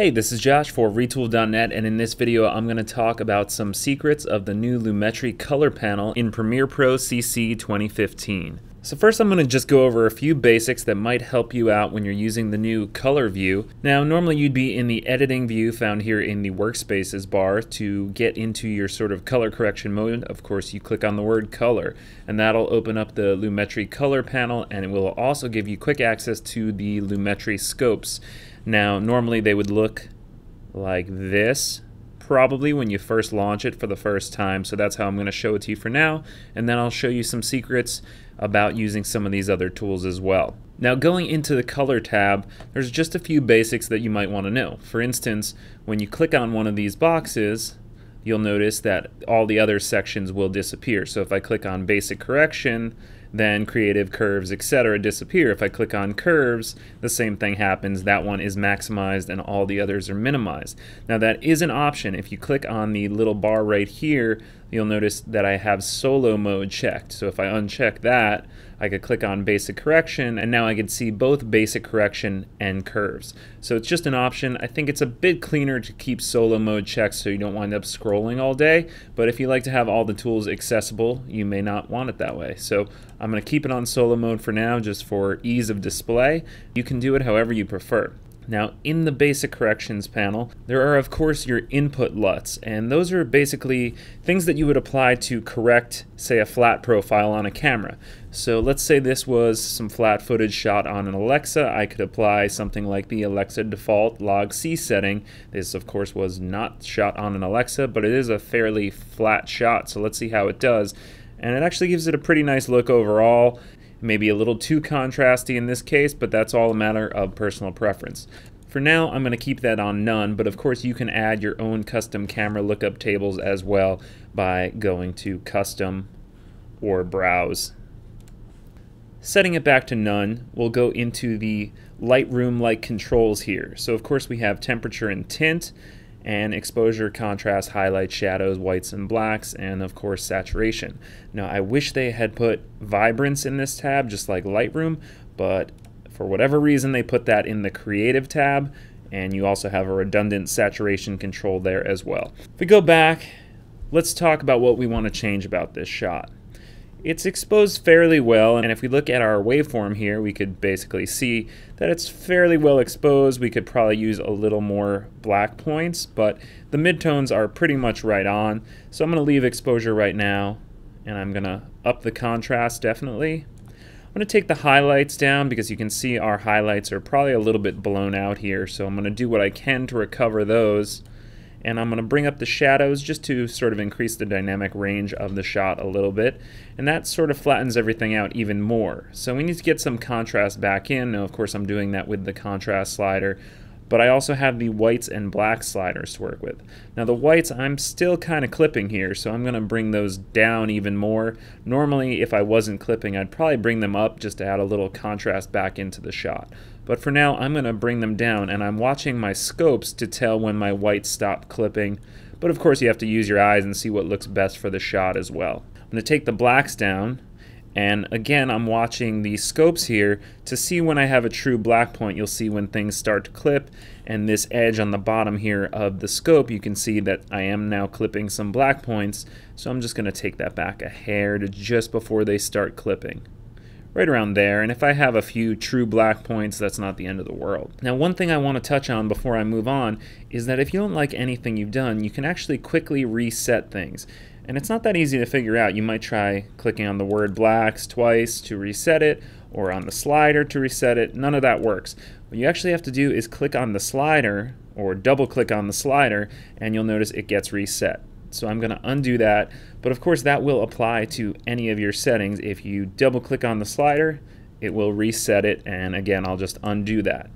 Hey, this is Josh for retool.net, and in this video I'm going to talk about some secrets of the new Lumetri color panel in Premiere Pro CC 2015. So first I'm going to just go over a few basics that might help you out when you're using the new color view. Now normally you'd be in the editing view found here in the workspaces bar to get into your sort of color correction mode. Of course you click on the word color and that'll open up the Lumetri color panel, and it will also give you quick access to the Lumetri scopes. Now normally they would look like this, probably when you first launch it for the first time, so that's how I'm going to show it to you for now, and then I'll show you some secrets about using some of these other tools as well. Now going into the color tab, there's just a few basics that you might want to know. For instance, when you click on one of these boxes, you'll notice that all the other sections will disappear. So if I click on basic correction, then creative curves, etc. disappear. If I click on curves, the same thing happens. That one is maximized and all the others are minimized. Now that is an option. If you click on the little bar right here, you'll notice that I have solo mode checked. So if I uncheck that, I could click on basic correction and now I can see both basic correction and curves. So it's just an option. I think it's a bit cleaner to keep solo mode checked so you don't wind up scrolling all day, but if you like to have all the tools accessible, you may not want it that way. So I'm going to keep it on solo mode for now just for ease of display. You can do it however you prefer. Now in the basic corrections panel, there are of course your input LUTs, and those are basically things that you would apply to correct, say, a flat profile on a camera. So let's say this was some flat footage shot on an Alexa. I could apply something like the Alexa default log C setting. This of course was not shot on an Alexa, but it is a fairly flat shot, so let's see how it does. And it actually gives it a pretty nice look overall. Maybe a little too contrasty in this case, but that's all a matter of personal preference. For now, I'm going to keep that on none, but of course you can add your own custom camera lookup tables as well by going to Custom or Browse. Setting it back to none, we'll go into the Lightroom-like controls here. So of course we have temperature and tint, and exposure, contrast, highlights, shadows, whites and blacks, and of course saturation. Now I wish they had put vibrance in this tab just like Lightroom, but for whatever reason they put that in the creative tab, and you also have a redundant saturation control there as well. If we go back, let's talk about what we want to change about this shot. It's exposed fairly well, and if we look at our waveform here, we could basically see that it's fairly well exposed. We could probably use a little more black points, but the midtones are pretty much right on. So I'm going to leave exposure right now, and I'm going to up the contrast definitely. I'm going to take the highlights down because you can see our highlights are probably a little bit blown out here, so I'm going to do what I can to recover those. And I'm going to bring up the shadows just to sort of increase the dynamic range of the shot a little bit, and that sort of flattens everything out even more. So we need to get some contrast back in. Now of course I'm doing that with the contrast slider, but I also have the whites and blacks sliders to work with. Now the whites I'm still kind of clipping here, so I'm going to bring those down even more. Normally if I wasn't clipping I'd probably bring them up just to add a little contrast back into the shot. But for now I'm going to bring them down, and I'm watching my scopes to tell when my whites stop clipping. But of course you have to use your eyes and see what looks best for the shot as well. I'm going to take the blacks down. And again, I'm watching the scopes here to see when I have a true black point. You'll see when things start to clip, and this edge on the bottom here of the scope, you can see that I am now clipping some black points. So I'm just going to take that back a hair to just before they start clipping. Right around there, and if I have a few true black points, that's not the end of the world. Now one thing I want to touch on before I move on is that if you don't like anything you've done, you can actually quickly reset things. And it's not that easy to figure out. You might try clicking on the word blacks twice to reset it, or on the slider to reset it. None of that works. What you actually have to do is click on the slider, or double click on the slider, and you'll notice it gets reset. So I'm going to undo that, but of course that will apply to any of your settings. If you double click on the slider, it will reset it, and again I'll just undo that.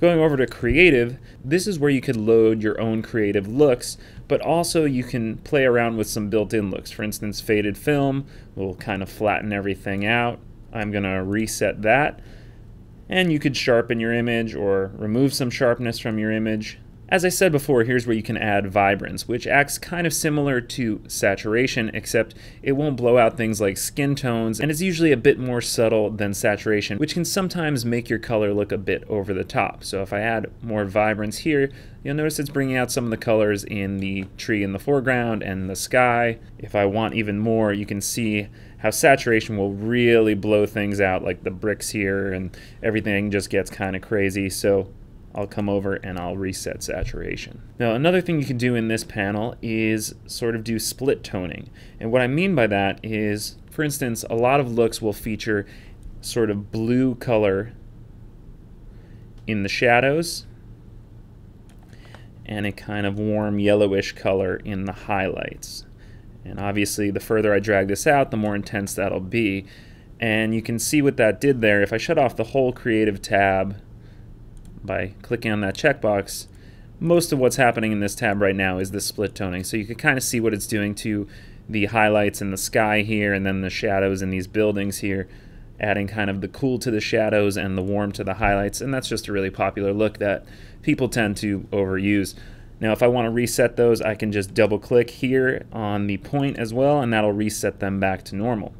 Going over to creative, this is where you could load your own creative looks, but also you can play around with some built-in looks. For instance, faded film will kind of flatten everything out. I'm going to reset that, and you could sharpen your image or remove some sharpness from your image. As I said before, here's where you can add vibrance, which acts kind of similar to saturation, except it won't blow out things like skin tones, and it's usually a bit more subtle than saturation, which can sometimes make your color look a bit over the top. So if I add more vibrance here, you'll notice it's bringing out some of the colors in the tree in the foreground and the sky. If I want even more, you can see how saturation will really blow things out, like the bricks here, and everything just gets kind of crazy. So I'll come over and I'll reset saturation. Now, another thing you can do in this panel is sort of do split toning. And what I mean by that is, for instance, a lot of looks will feature sort of blue color in the shadows and a kind of warm yellowish color in the highlights. And obviously, the further I drag this out, the more intense that'll be. And you can see what that did there. If I shut off the whole creative tab by clicking on that checkbox, most of what's happening in this tab right now is this split toning. So you can kind of see what it's doing to the highlights in the sky here, and then the shadows in these buildings here, adding kind of the cool to the shadows and the warm to the highlights. And that's just a really popular look that people tend to overuse. Now, if I want to reset those, I can just double click here on the point as well, and that'll reset them back to normal.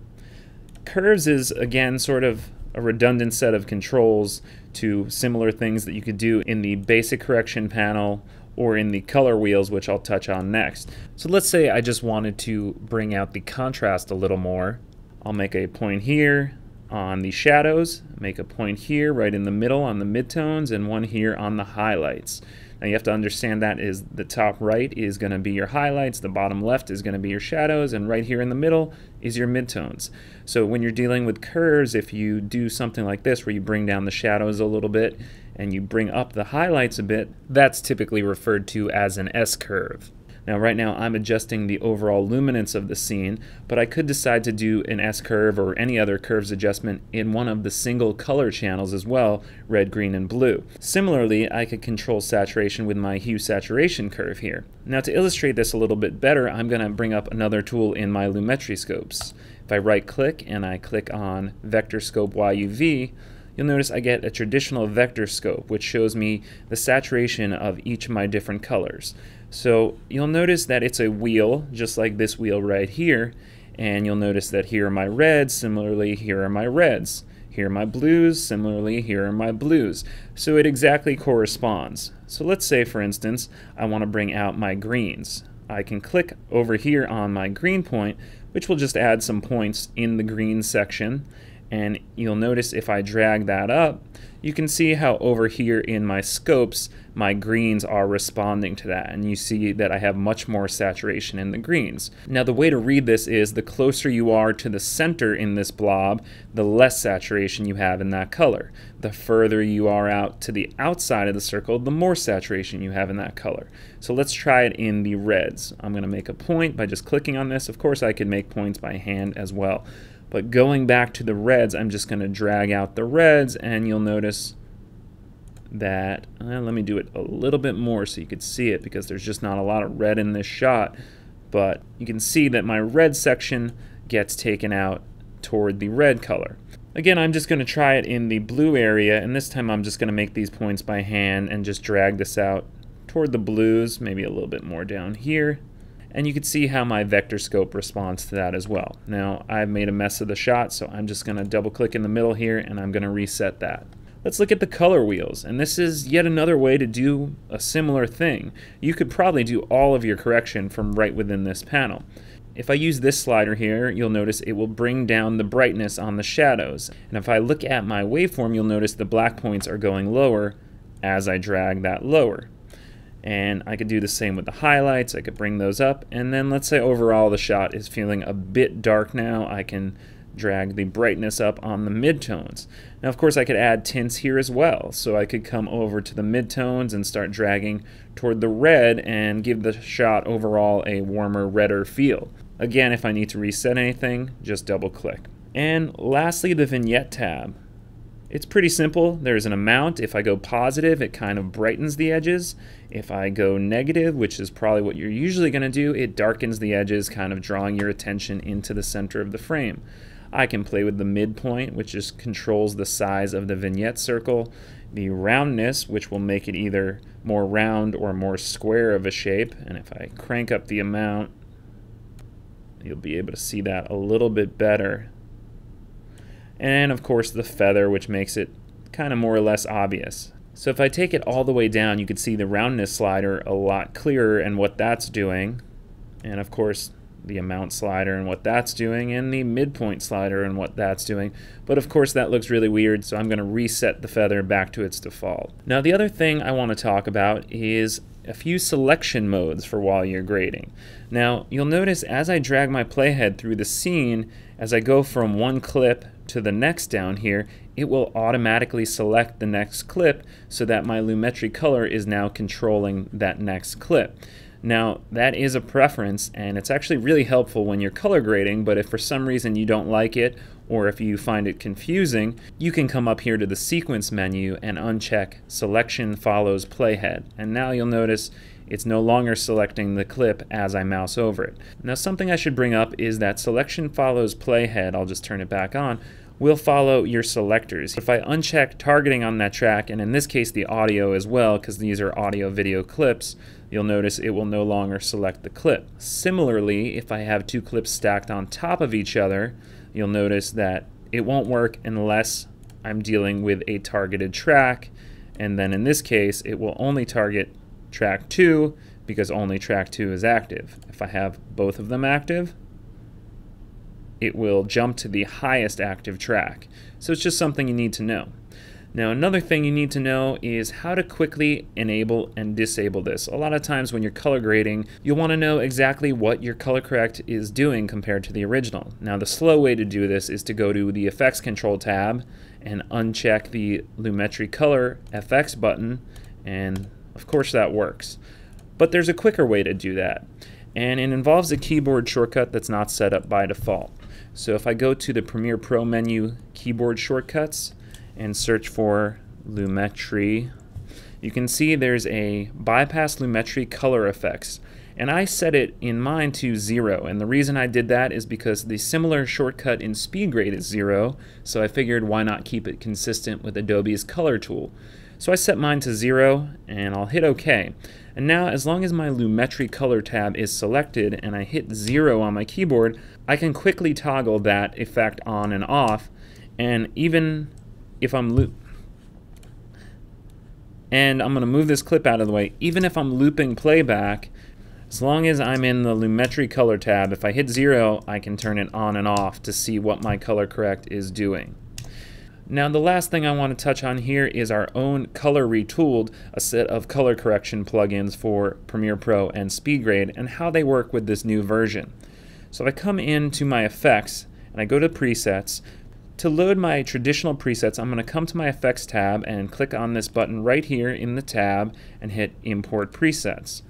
Curves is, again, sort of a redundant set of controls to similar things that you could do in the basic correction panel or in the color wheels, which I'll touch on next. So let's say I just wanted to bring out the contrast a little more. I'll make a point here on the shadows, make a point here right in the middle on the midtones, and one here on the highlights. Now, you have to understand that is the top right is going to be your highlights, the bottom left is going to be your shadows, and right here in the middle is your midtones. So when you're dealing with curves, if you do something like this where you bring down the shadows a little bit and you bring up the highlights a bit, that's typically referred to as an S-curve. Now, right now I'm adjusting the overall luminance of the scene, but I could decide to do an S-curve or any other curves adjustment in one of the single color channels as well, red, green, and blue. Similarly, I could control saturation with my hue saturation curve here. Now, to illustrate this a little bit better, I'm going to bring up another tool in my Lumetri scopes. If I right click and I click on Vectorscope YUV, you'll notice I get a traditional vector scope, which shows me the saturation of each of my different colors. So you'll notice that it's a wheel, just like this wheel right here, and you'll notice that here are my reds, similarly here are my reds, here are my blues, similarly here are my blues. So it exactly corresponds. So let's say, for instance, I want to bring out my greens. I can click over here on my green point, which will just add some points in the green section. And you'll notice if I drag that up, you can see how over here in my scopes, my greens are responding to that. And you see that I have much more saturation in the greens. Now, the way to read this is the closer you are to the center in this blob, the less saturation you have in that color. The further you are out to the outside of the circle, the more saturation you have in that color. So let's try it in the reds. I'm going to make a point by just clicking on this. Of course, I could make points by hand as well. But going back to the reds, I'm just going to drag out the reds, and you'll notice that, let me do it a little bit more so you could see it, because there's just not a lot of red in this shot, but you can see that my red section gets taken out toward the red color. Again, I'm just going to try it in the blue area, and this time I'm just going to make these points by hand and just drag this out toward the blues, maybe a little bit more down here. And you can see how my vector scope responds to that as well. Now, I've made a mess of the shot, so I'm just going to double click in the middle here and I'm going to reset that. Let's look at the color wheels, and this is yet another way to do a similar thing. You could probably do all of your correction from right within this panel. If I use this slider here, you'll notice it will bring down the brightness on the shadows. And if I look at my waveform, you'll notice the black points are going lower as I drag that lower. And I could do the same with the highlights. I could bring those up, and then let's say overall the shot is feeling a bit dark now. I can drag the brightness up on the midtones. Now, of course, I could add tints here as well. So I could come over to the midtones and start dragging toward the red and give the shot overall a warmer, redder feel. Again, if I need to reset anything, just double click. And lastly, the vignette tab. It's pretty simple. There's an amount. If I go positive, it kind of brightens the edges. If I go negative, which is probably what you're usually going to do, it darkens the edges, kind of drawing your attention into the center of the frame. I can play with the midpoint, which just controls the size of the vignette circle, the roundness, which will make it either more round or more square of a shape. And if I crank up the amount, you'll be able to see that a little bit better. And of course the feather, which makes it kind of more or less obvious. So if I take it all the way down, you can see the roundness slider a lot clearer and what that's doing. And of course the amount slider and what that's doing, and the midpoint slider and what that's doing. But of course that looks really weird, so I'm going to reset the feather back to its default. Now the other thing I want to talk about is a few selection modes for while you're grading. Now you'll notice as I drag my playhead through the scene, as I go from one clip to the next down here, it will automatically select the next clip so that my Lumetri color is now controlling that next clip. Now that is a preference, and it's actually really helpful when you're color grading, but if for some reason you don't like it or if you find it confusing, you can come up here to the sequence menu and uncheck selection follows playhead, and now you'll notice it's no longer selecting the clip as I mouse over it. Now something I should bring up is that selection follows playhead, I'll just turn it back on, will follow your selectors. If I uncheck targeting on that track, and in this case the audio as well, because these are audio video clips, you'll notice it will no longer select the clip. Similarly, if I have two clips stacked on top of each other, you'll notice that it won't work unless I'm dealing with a targeted track, and then in this case it will only target track 2 because only track 2 is active. If I have both of them active, it will jump to the highest active track. So it's just something you need to know. Now another thing you need to know is how to quickly enable and disable this. A lot of times when you're color grading, you'll want to know exactly what your color correct is doing compared to the original. Now the slow way to do this is to go to the effects control tab and uncheck the Lumetri color FX button, and of course that works. But there's a quicker way to do that, and it involves a keyboard shortcut that's not set up by default. So if I go to the Premiere Pro menu, keyboard shortcuts, and search for Lumetri, you can see there's a bypass Lumetri color effects, and I set it in mine to 0, and the reason I did that is because the similar shortcut in SpeedGrade is 0, so I figured why not keep it consistent with Adobe's color tool. So I set mine to 0 and I'll hit OK. And now as long as my Lumetri color tab is selected and I hit 0 on my keyboard, I can quickly toggle that effect on and off, and even if I'm going to move this clip out of the way, even if I'm looping playback, as long as I'm in the Lumetri color tab, if I hit 0 I can turn it on and off to see what my color correct is doing. Now the last thing I want to touch on here is our own Color Retooled, a set of color correction plugins for Premiere Pro and SpeedGrade, and how they work with this new version. So if I come into my effects and I go to presets, to load my traditional presets I'm going to come to my effects tab and click on this button right here in the tab and hit import presets.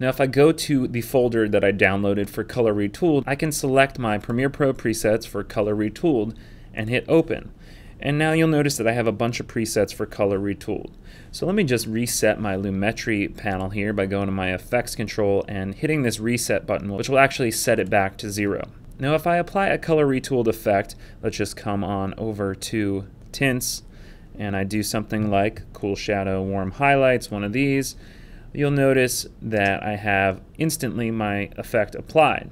Now if I go to the folder that I downloaded for Color Retooled, I can select my Premiere Pro presets for Color Retooled and hit open. And now you'll notice that I have a bunch of presets for Color Retooled. So let me just reset my Lumetri panel here by going to my effects control and hitting this reset button, which will actually set it back to 0. Now if I apply a Color Retooled effect, let's just come on over to tints and I do something like cool shadow, warm highlights, one of these, you'll notice that I have instantly my effect applied.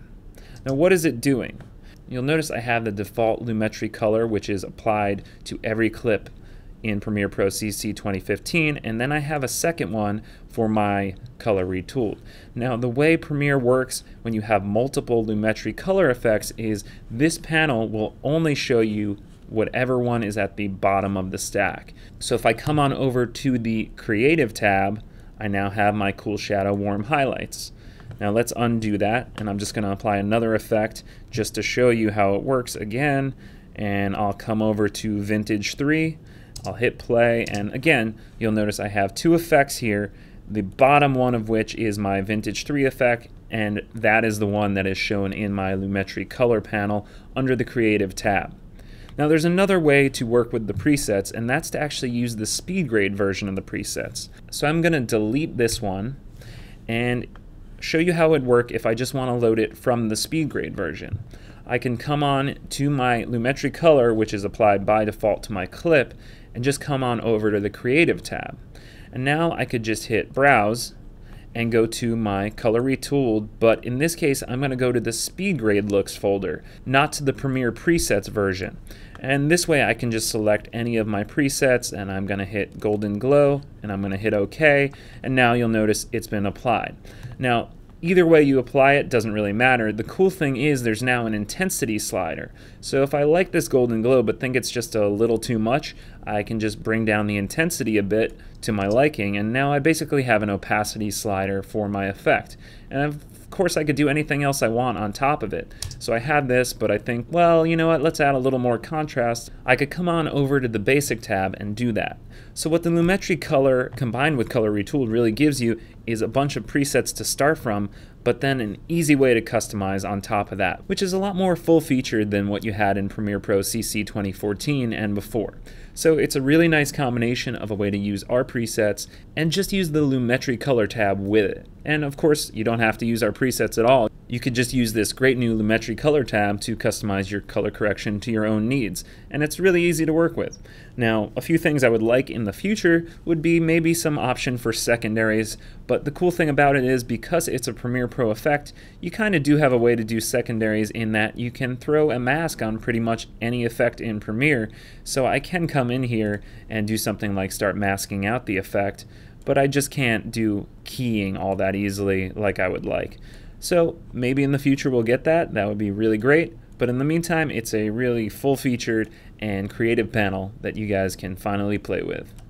Now what is it doing? You'll notice I have the default Lumetri color, which is applied to every clip in Premiere Pro CC 2015, and then I have a second one for my Color Retooled. Now the way Premiere works when you have multiple Lumetri color effects is this panel will only show you whatever one is at the bottom of the stack. So if I come on over to the Creative tab, I now have my cool shadow, warm highlights. Now let's undo that, and I'm just going to apply another effect just to show you how it works again, and I'll come over to Vintage 3, I'll hit play, and again you'll notice I have two effects here, the bottom one of which is my Vintage 3 effect, and that is the one that is shown in my Lumetri color panel under the Creative tab. Now there's another way to work with the presets, and that's to actually use the SpeedGrade version of the presets. So I'm going to delete this one and show you how it would work if I just want to load it from the SpeedGrade version. I can come on to my Lumetri color, which is applied by default to my clip, and just come on over to the Creative tab. And now I could just hit browse and go to my Color Retooled, but in this case I'm going to go to the SpeedGrade Looks folder, not to the Premiere Presets version. And this way I can just select any of my presets, and I'm going to hit Golden Glow and I'm going to hit OK, and now you'll notice it's been applied. Now either way you apply it doesn't really matter. The cool thing is there's now an intensity slider. So if I like this golden glow but think it's just a little too much, I can just bring down the intensity a bit to my liking, and now I basically have an opacity slider for my effect. And of course I could do anything else I want on top of it. So I had this, but I think, well, you know what, let's add a little more contrast. I could come on over to the Basic tab and do that. So what the Lumetri Color combined with Color Retooled really gives you is a bunch of presets to start from, but then an easy way to customize on top of that, which is a lot more full-featured than what you had in Premiere Pro CC 2014 and before. So it's a really nice combination of a way to use our presets and just use the Lumetri Color tab with it. And of course, you don't have to use our presets at all. You could just use this great new Lumetri Color tab to customize your color correction to your own needs, and it's really easy to work with. Now, a few things I would like in the future would be maybe some option for secondaries, but the cool thing about it is because it's a Premiere Pro effect, you kind of do have a way to do secondaries in that you can throw a mask on pretty much any effect in Premiere, so I can come in here and do something like start masking out the effect, but I just can't do keying all that easily like I would like. So maybe in the future we'll get that. That would be really great. But in the meantime, it's a really full-featured and creative panel that you guys can finally play with.